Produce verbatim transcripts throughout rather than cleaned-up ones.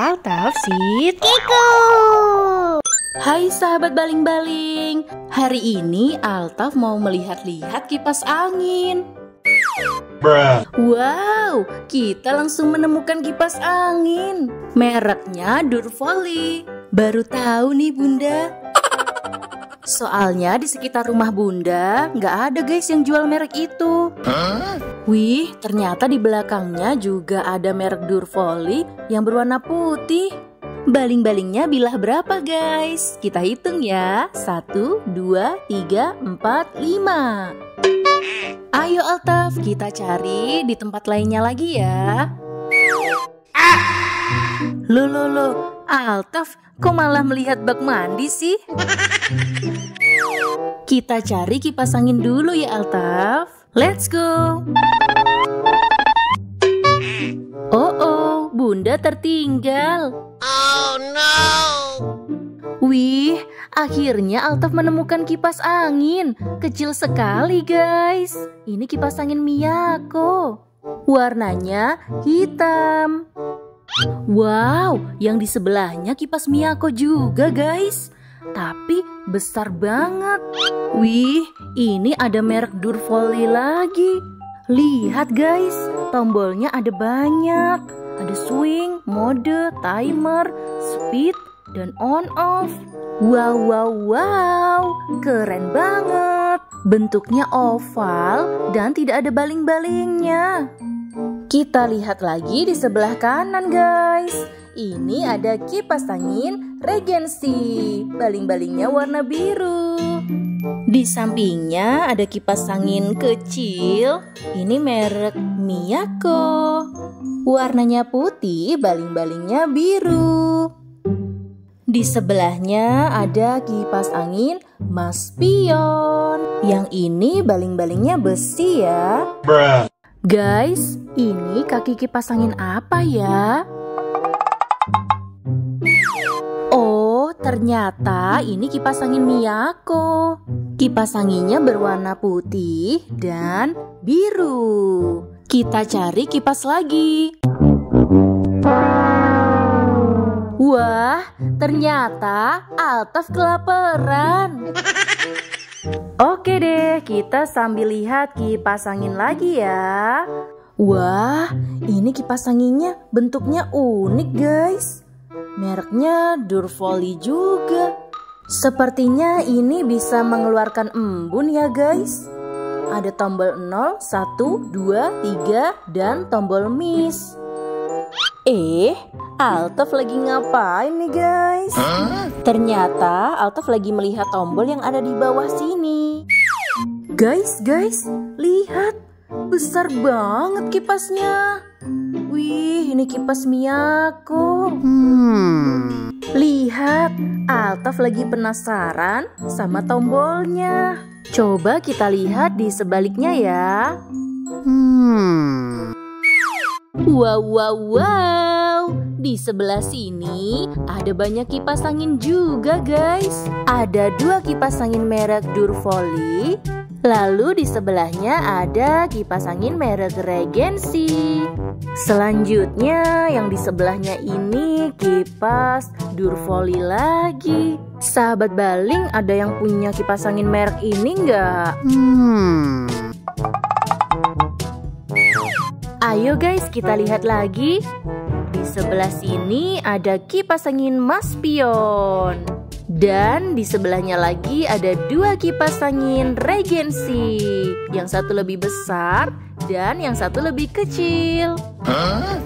Altaf Shidqiku. Hai sahabat baling-baling, hari ini Altaf mau melihat-lihat kipas angin. Bruh. Wow, kita langsung menemukan kipas angin. Mereknya Durevole. Baru tahu nih bunda. Soalnya di sekitar rumah bunda nggak ada guys yang jual merek itu. Huh? Wih, ternyata di belakangnya juga ada merek Durevole yang berwarna putih. Baling-balingnya bilah berapa guys? Kita hitung ya. Satu, dua, tiga, empat, lima. Ayo Altaf, kita cari di tempat lainnya lagi ya. Ah! Loh, loh, loh, Altaf, kok malah melihat bak mandi sih? Kita cari kipas angin dulu ya Altaf. Let's go. Oh, oh, bunda tertinggal. Oh no! Wih, akhirnya Altaf menemukan kipas angin. Kecil sekali guys. Ini kipas angin Miyako. Warnanya hitam. Wow, yang di sebelahnya kipas Miyako juga guys. Tapi besar banget. Wih, ini ada merek Durevole lagi. Lihat guys, tombolnya ada banyak. Ada swing, mode, timer, speed, dan on-off. Wow, wow, wow. Keren banget. Bentuknya oval dan tidak ada baling-balingnya. Kita lihat lagi di sebelah kanan guys. Ini ada kipas angin Regency. Baling-balingnya warna biru. Di sampingnya ada kipas angin kecil. Ini merek Miyako. Warnanya putih, baling-balingnya biru. Di sebelahnya ada kipas angin Maspion. Yang ini baling-balingnya besi ya. Bruh. Guys, ini kaki kipas angin apa ya? Oh, ternyata ini kipas angin Miyako. Kipas anginnya berwarna putih dan biru. Kita cari kipas lagi. Wah, ternyata Altaf kelaparan. Oke deh, kita sambil lihat kipas angin lagi ya. Wah, ini kipas anginnya bentuknya unik guys. Mereknya Durevole juga. Sepertinya ini bisa mengeluarkan embun ya guys. Ada tombol nol, satu, dua, tiga, dan tombol miss. Eh, Altaf lagi ngapain nih guys? Huh? Ternyata Altaf lagi melihat tombol yang ada di bawah sini. Guys, guys, lihat. Besar banget kipasnya. Wih, ini kipas Miyako. Hmm. Lihat, Altaf lagi penasaran sama tombolnya. Coba kita lihat di sebaliknya ya. Hmm. Wow, wow, wow. Di sebelah sini ada banyak kipas angin juga guys. Ada dua kipas angin merek Durevole. Lalu di sebelahnya ada kipas angin merek Regency. Selanjutnya yang di sebelahnya ini kipas Durevole lagi. Sahabat baling, ada yang punya kipas angin merek ini nggak? Hmm. Ayo guys, kita lihat lagi. Di sebelah sini ada kipas angin Maspion. Dan di sebelahnya lagi ada dua kipas angin Regency. Yang satu lebih besar dan yang satu lebih kecil. Huh?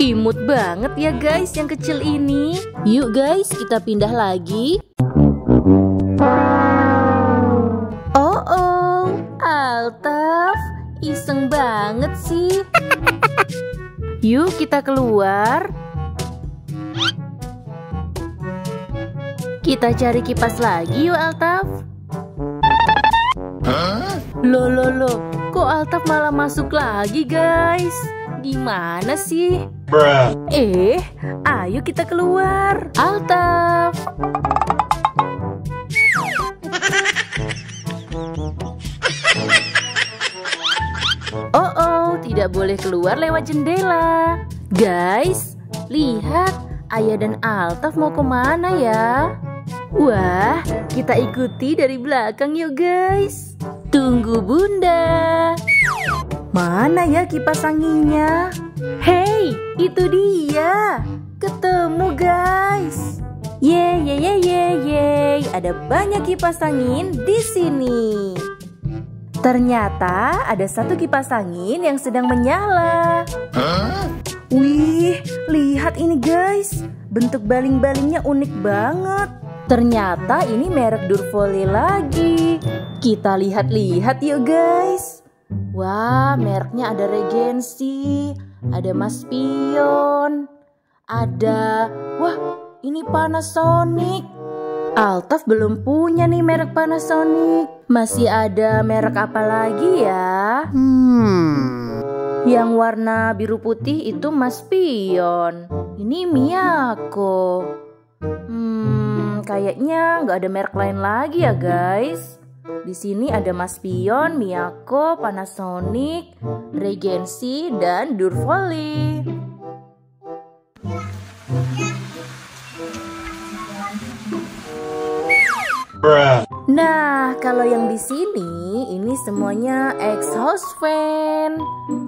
Imut banget ya guys yang kecil ini. Yuk guys, kita pindah lagi. Oh oh, Altaf iseng banget sih. Yuk kita keluar. Kita cari kipas lagi yuk Altaf. Loh loh loh, kok Altaf malah masuk lagi guys? Gimana sih? Bruh. Eh, ayo kita keluar Altaf. Oh oh, tidak boleh keluar lewat jendela. Guys, lihat, Ayah dan Altaf mau kemana ya? Wah, kita ikuti dari belakang yuk guys. Tunggu bunda. Mana ya kipas anginnya? Hei, itu dia. Ketemu guys. Yeay, yeay, yeay, yeay. Ada banyak kipas angin di sini. Ternyata ada satu kipas angin yang sedang menyala. Huh? Wih, lihat ini guys. Bentuk baling-balingnya unik banget. Ternyata ini merek Durevole lagi. Kita lihat-lihat yuk guys. Wah, mereknya ada Regency, ada Maspion, ada... Wah, ini Panasonic. Altaf belum punya nih merek Panasonic. Masih ada merek apa lagi ya? Hmm... Yang warna biru putih itu Maspion. Ini Miyako. Hmm, kayaknya nggak ada merek lain lagi ya guys. Di sini ada Maspion, Miyako, Panasonic, Regency, dan Durevole. Nah, kalau yang di sini ini semuanya exhaust fan.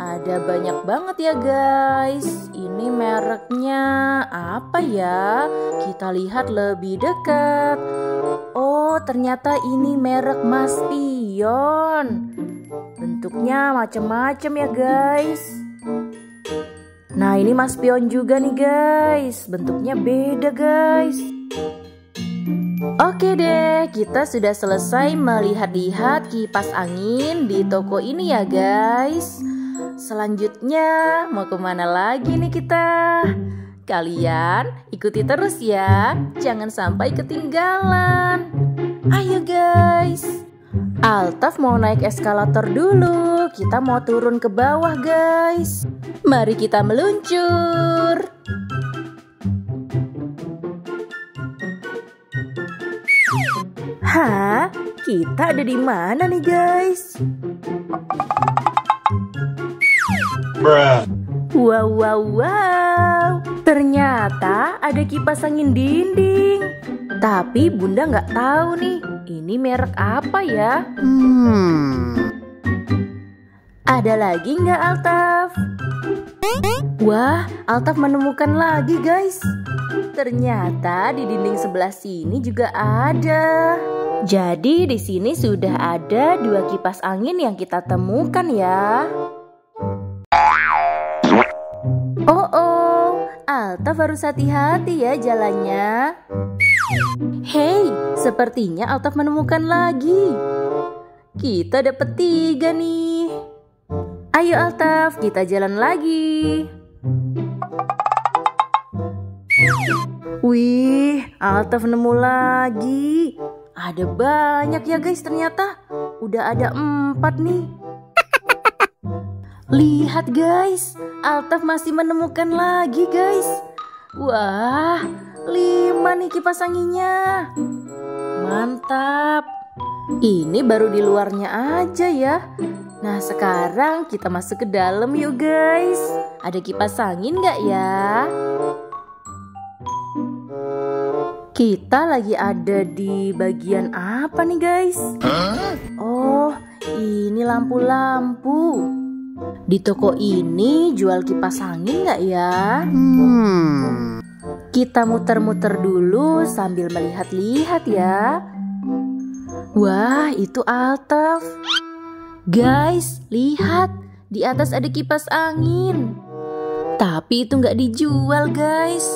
Ada banyak banget ya guys. Ini mereknya apa ya? Kita lihat lebih dekat. Oh, ternyata ini merek Maspion. Bentuknya macam-macam ya guys. Nah, ini Maspion juga nih guys. Bentuknya beda guys. Oke deh, kita sudah selesai melihat-lihat kipas angin di toko ini ya guys. Selanjutnya mau kemana lagi nih kita? Kalian ikuti terus ya, jangan sampai ketinggalan. Ayo guys. Altaf mau naik eskalator dulu, kita mau turun ke bawah guys. Mari kita meluncur. Hah? Kita ada di mana nih guys? Wow, wow, wow. Ternyata ada kipas angin dinding. Tapi bunda nggak tahu nih, ini merek apa ya? Hmm. Ada lagi nggak Altaf? Wah, Altaf menemukan lagi guys. Ternyata di dinding sebelah sini juga ada. Jadi di sini sudah ada dua kipas angin yang kita temukan ya. Oh oh, Altaf harus hati-hati ya jalannya. Hei, sepertinya Altaf menemukan lagi. Kita dapat tiga nih. Ayo Altaf, kita jalan lagi. Wih, Altaf nemu lagi. Ada banyak ya guys ternyata. Udah ada empat nih. Lihat guys, Altaf masih menemukan lagi guys. Wah, lima nih kipas anginnya. Mantap. Ini baru di luarnya aja ya. Nah sekarang kita masuk ke dalam yuk guys. Ada kipas angin gak ya? Kita lagi ada di bagian apa nih guys? Oh, ini lampu-lampu. Di toko ini jual kipas angin nggak ya? Hmm. Kita muter-muter dulu sambil melihat-lihat ya. Wah, itu Altaf. Guys, lihat. Di atas ada kipas angin. Tapi itu nggak dijual guys.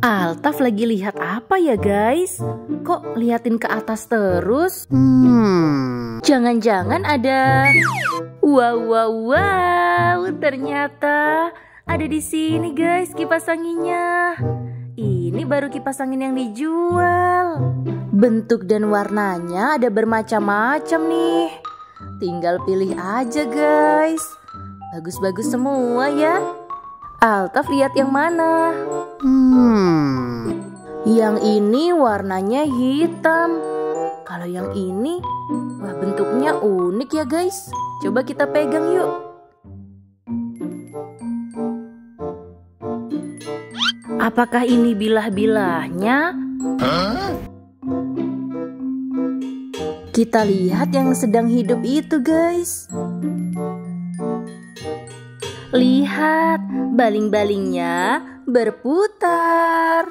Altaf lagi lihat apa ya guys? Kok liatin ke atas terus? Hmm. Jangan-jangan ada... Wow, wow, wow. Ternyata ada di sini guys kipas anginnya. Ini baru kipas angin yang dijual. Bentuk dan warnanya ada bermacam-macam nih. Tinggal pilih aja guys. Bagus-bagus semua ya. Altaf lihat yang mana? Hmm. Yang ini warnanya hitam. Kalau yang ini, wah bentuknya unik ya guys. Coba kita pegang yuk. Apakah ini bilah-bilahnya? Kita lihat yang sedang hidup itu, guys. Lihat, baling-balingnya berputar.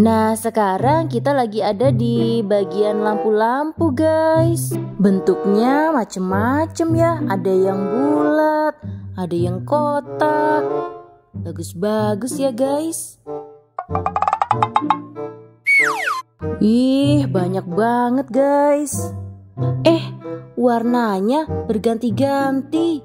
Nah, sekarang kita lagi ada di bagian lampu-lampu, guys. Bentuknya macem-macem ya. Ada yang bulat, ada yang kotak. Bagus-bagus ya, guys. Ih, banyak banget, guys. Eh, warnanya berganti-ganti.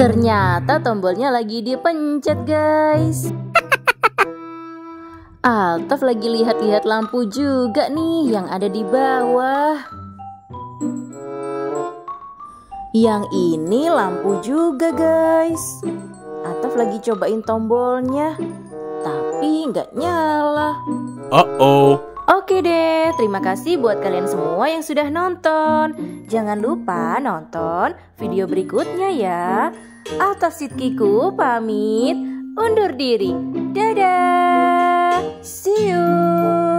Ternyata tombolnya lagi dipencet, guys. Altaf lagi lihat-lihat lampu juga nih yang ada di bawah. Yang ini lampu juga, guys. Altaf lagi cobain tombolnya, tapi nggak nyala. Uh-oh. Oke deh, terima kasih buat kalian semua yang sudah nonton. Jangan lupa nonton video berikutnya ya. Altaf Shidqiku pamit undur diri. Dadah. See you.